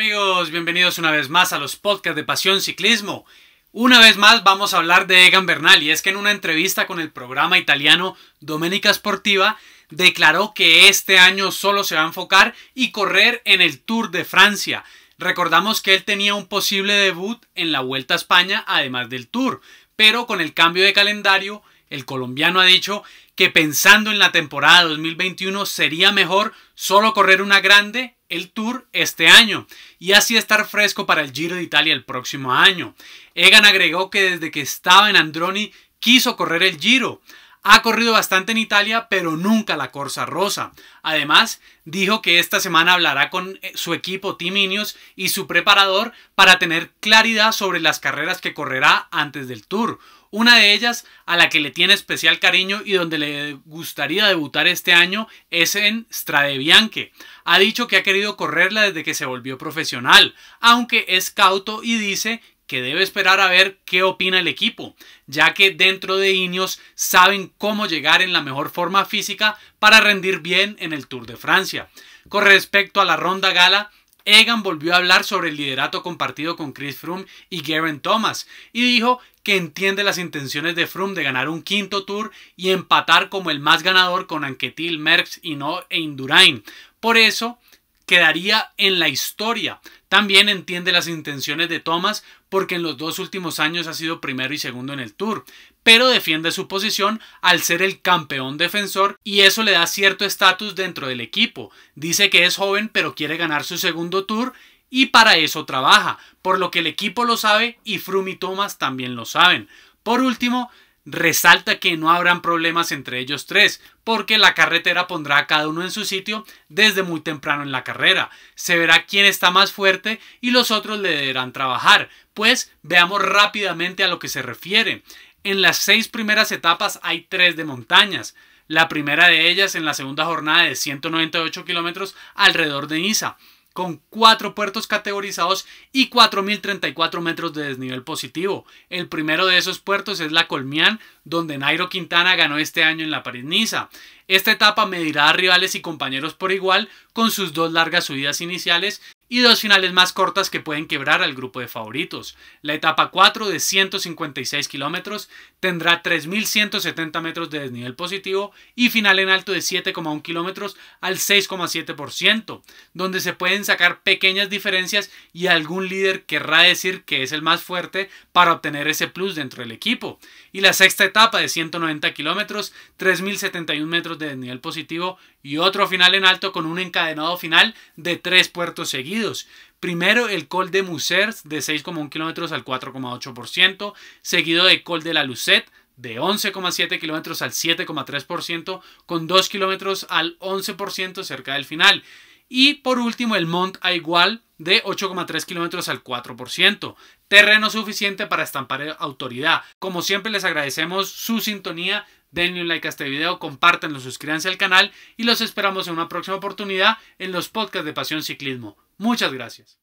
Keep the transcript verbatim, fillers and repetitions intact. Amigos, bienvenidos una vez más a los podcasts de Pasión Ciclismo. Una vez más vamos a hablar de Egan Bernal, y es que en una entrevista con el programa italiano Domenica Sportiva declaró que este año solo se va a enfocar y correr en el Tour de Francia. Recordamos que él tenía un posible debut en la Vuelta a España además del Tour, pero con el cambio de calendario el colombiano ha dicho que pensando en la temporada dos mil veintiuno sería mejor solo correr una grande, el Tour, este año, y así estar fresco para el Giro de Italia el próximo año. Egan agregó que desde que estaba en Androni quiso correr el Giro. Ha corrido bastante en Italia, pero nunca la Corsa Rosa. Además, dijo que esta semana hablará con su equipo Team Ineos y su preparador para tener claridad sobre las carreras que correrá antes del Tour. Una de ellas, a la que le tiene especial cariño y donde le gustaría debutar este año, es en Strade Bianche. Ha dicho que ha querido correrla desde que se volvió profesional, aunque es cauto y dice que debe esperar a ver qué opina el equipo, ya que dentro de Ineos saben cómo llegar en la mejor forma física para rendir bien en el Tour de Francia. Con respecto a la ronda gala, Egan volvió a hablar sobre el liderato compartido con Chris Froome y Geraint Thomas, y dijo que entiende las intenciones de Froome de ganar un quinto Tour y empatar como el más ganador con Anquetil, Merckx y no e Indurain. Por eso quedaría en la historia. También entiende las intenciones de Thomas porque en los dos últimos años ha sido primero y segundo en el Tour, pero defiende su posición al ser el campeón defensor y eso le da cierto estatus dentro del equipo. Dice que es joven pero quiere ganar su segundo Tour y para eso trabaja, por lo que el equipo lo sabe y Froome y Thomas también lo saben. Por último, resalta que no habrán problemas entre ellos tres, porque la carretera pondrá a cada uno en su sitio desde muy temprano en la carrera. Se verá quién está más fuerte y los otros le deberán trabajar. Pues veamos rápidamente a lo que se refiere. En las seis primeras etapas hay tres de montañas. La primera de ellas en la segunda jornada de ciento noventa y ocho kilómetros alrededor de Niza, con cuatro puertos categorizados y cuatro mil treinta y cuatro metros de desnivel positivo. El primero de esos puertos es la Colmián, donde Nairo Quintana ganó este año en la París-Niza. Esta etapa medirá a rivales y compañeros por igual, con sus dos largas subidas iniciales y dos finales más cortas que pueden quebrar al grupo de favoritos. La etapa cuatro de ciento cincuenta y seis kilómetros tendrá tres mil ciento setenta metros de desnivel positivo y final en alto de siete coma uno kilómetros al seis coma siete por ciento, donde se pueden sacar pequeñas diferencias y algún líder querrá decir que es el más fuerte para obtener ese plus dentro del equipo. Y la sexta etapa de ciento noventa kilómetros, tres mil setenta y un metros de desnivel positivo y otro final en alto con un encadenado final de tres puertos seguidos. Primero el Col de Musers de seis coma uno kilómetros al cuatro coma ocho por ciento, seguido de Col de la Lucette de once coma siete kilómetros al siete coma tres por ciento, con dos kilómetros al once por ciento cerca del final. Y por último el Mont Aigual de ocho coma tres kilómetros al cuatro por ciento. Terreno suficiente para estampar autoridad. Como siempre les agradecemos su sintonía. Denle un like a este video, compártanlo, suscríbanse al canal y los esperamos en una próxima oportunidad en los podcasts de Pasión Ciclismo. Muchas gracias.